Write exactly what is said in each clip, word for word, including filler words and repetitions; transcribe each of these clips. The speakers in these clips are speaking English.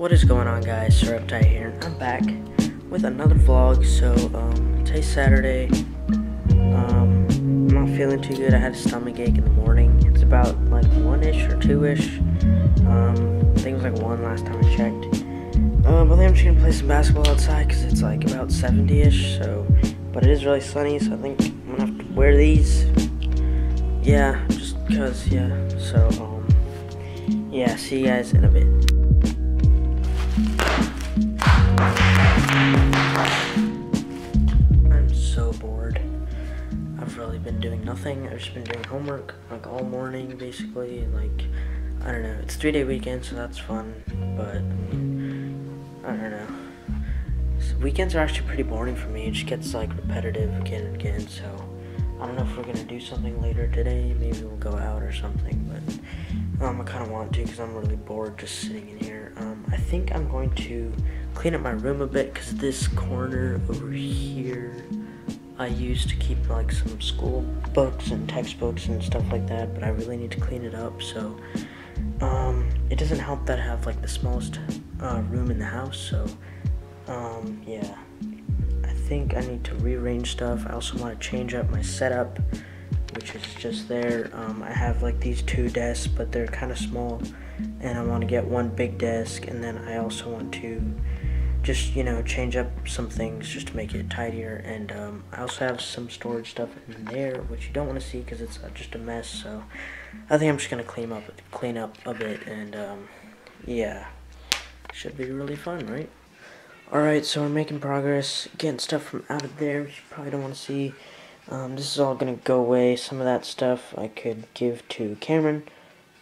What is going on, guys? Surrepti here, and I'm back with another vlog. So um, today's Saturday. Um, I'm not feeling too good. I had a stomach ache in the morning. It's about like one-ish or two-ish. Um, I think it was like one last time I checked. Um, but I think I'm just gonna play some basketball outside because it's like about seventy-ish. So, but it is really sunny, so I think I'm gonna have to wear these. Yeah, just cause yeah. So um, yeah. See you guys in a bit. I'm so bored. I've really been doing nothing. I've just been doing homework like all morning basically. Like, I don't know, it's three day weekend, so that's fun, but I mean, I don't know. So weekends are actually pretty boring for me. It just gets like repetitive again and again, so I don't know if we're gonna do something later today. Maybe we'll go out or something, but um, I kind of want to because I'm really bored just sitting in here. Um, I think I'm going to clean up my room a bit because this corner over here I used to keep like some school books and textbooks and stuff like that, but I really need to clean it up. So um, it doesn't help that I have like the smallest uh, room in the house, so um, yeah, I think I need to rearrange stuff. I also want to change up my setup, which is just there. um, I have like these two desks, but they're kind of small, and I want to get one big desk, and then I also want to just, you know, change up some things just to make it tidier. And um, I also have some storage stuff in there, which you don't want to see because it's just a mess. So I think I'm just gonna clean up, clean up a bit, and um, yeah, should be really fun, right? All right, so we're making progress, getting stuff from out of there, which you probably don't want to see. Um, this is all gonna go away. Some of that stuff I could give to Cameron,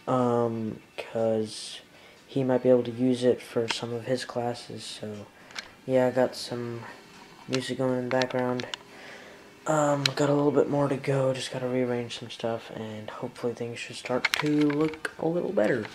um, cause he might be able to use it for some of his classes. So yeah, I got some music going in the background. Um, got a little bit more to go, just gotta rearrange some stuff, and hopefully things should start to look a little better.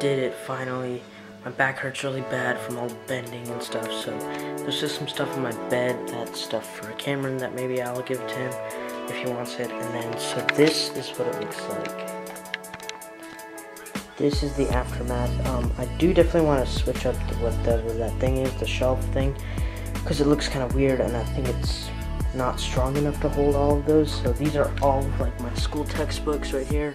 Did it finally. My back hurts really bad from all the bending and stuff, so there's just some stuff in my bed, that's stuff for Cameron that maybe I'll give to him if he wants it. And then so this is what it looks like. This is the aftermath. um, I do definitely want to switch up to whatever that thing is, the shelf thing, because it looks kind of weird and I think it's not strong enough to hold all of those. So these are all like my school textbooks right here.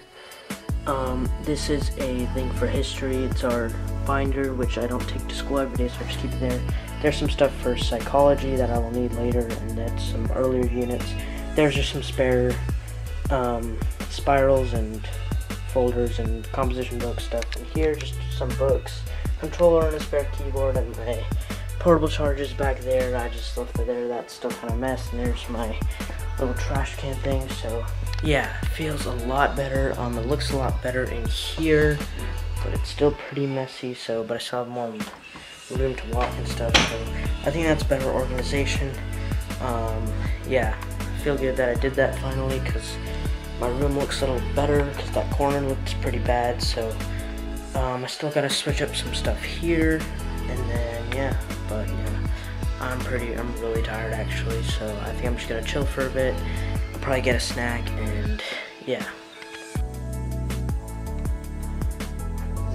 Um, this is a thing for history. It's our binder, which I don't take to school every day, so I just keep it there. There's some stuff for psychology that I will need later, and that's some earlier units. There's just some spare um, spirals and folders and composition book stuff. And here, just some books, controller and a spare keyboard, and my portable chargers back there. I just left it there. That's still kind of messed. And there's my little trash can thing. So yeah, it feels a lot better. Um, it looks a lot better in here, but it's still pretty messy. So, but I still have more room to walk and stuff. So I think that's better organization. Um, yeah, I feel good that I did that finally because my room looks a little better because that corner looks pretty bad. So um, I still gotta switch up some stuff here, and then yeah, but yeah, I'm pretty, I'm really tired actually. So I think I'm just gonna chill for a bit. Probably get a snack, and yeah.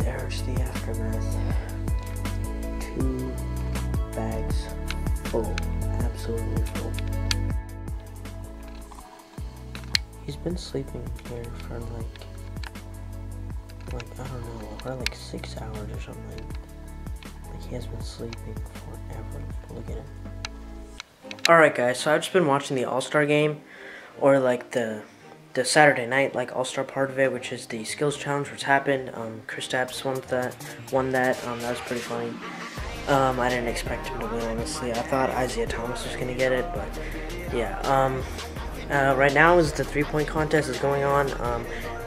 There's the aftermath. Two bags full, absolutely full. He's been sleeping here for like, like I don't know, probably like six hours or something. Like, he has been sleeping forever. Look at him. Alright guys, so I've just been watching the All-Star game, or like the the Saturday night, like All-Star part of it, which is the skills challenge, which happened. Um, Chris Tapps won that, won that, um, that was pretty funny. Um, I didn't expect him to win, honestly. I thought Isaiah Thomas was gonna get it, but yeah. Um, uh, right now is the three-point contest is going on. Um,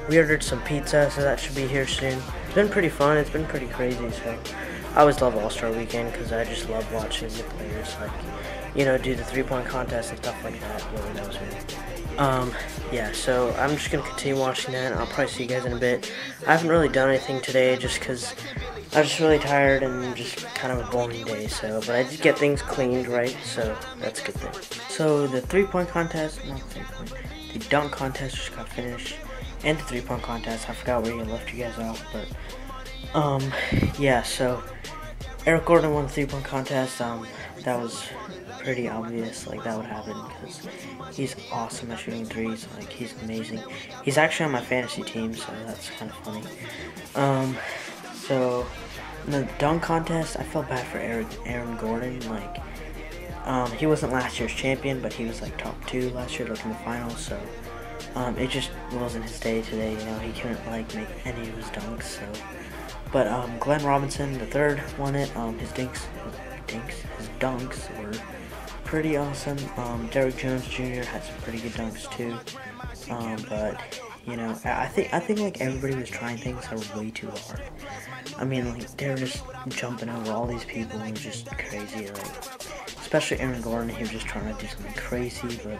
we ordered some pizza, so that should be here soon. It's been pretty fun, it's been pretty crazy, so. I always love All-Star Weekend because I just love watching the players, like, you know, do the three-point contest and stuff like that. Really knows me. Um, yeah, so I'm just going to continue watching that. I'll probably see you guys in a bit. I haven't really done anything today just because I'm just really tired and just kind of a boring day, so, but I did get things cleaned, right, so that's a good thing. So the three-point contest, not three-point, the dunk contest just got finished, and the three-point contest, I forgot where you left you guys off, but... Um, yeah, so, Eric Gordon won the three-point contest. Um, that was pretty obvious, like, that would happen, because he's awesome at shooting threes, like, he's amazing. He's actually on my fantasy team, so that's kind of funny. Um, so, in the dunk contest, I felt bad for Eric, Aaron Gordon, like, um, he wasn't last year's champion, but he was, like, top two last year, like, in the finals, so, um, it just wasn't his day today, you know, he couldn't, like, make any of his dunks, so... But um, Glenn Robinson the third won it. Um, his dinks, dinks, his dunks were pretty awesome. Um, Derek Jones Junior had some pretty good dunks too. Um, but you know, I think I think like everybody was trying things that were way too hard. I mean, like they were just jumping over all these people and just crazy. Like especially Aaron Gordon, he was just trying to do something crazy. But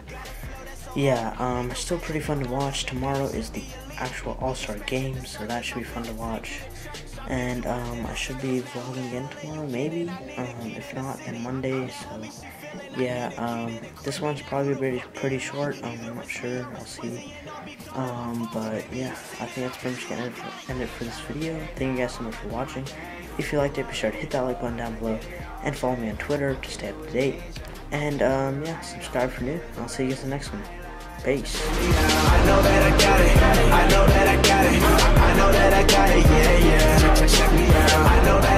yeah, um, still pretty fun to watch. Tomorrow is the actual All-Star game, so that should be fun to watch. And um, I should be vlogging again tomorrow, maybe, um, if not, then Monday, so, yeah, um, this one's probably pretty, pretty short, um, I'm not sure, I'll see, um, but, yeah, I think that's pretty much gonna end it, for, end it for this video. Thank you guys so much for watching. If you liked it, be sure to hit that like button down below, and follow me on Twitter to stay up to date, and, um, yeah, subscribe for new, I'll see you guys in the next one. Peace. I know that I got it, I know that I got it, I know that I got it, yeah, yeah, check me out, I know that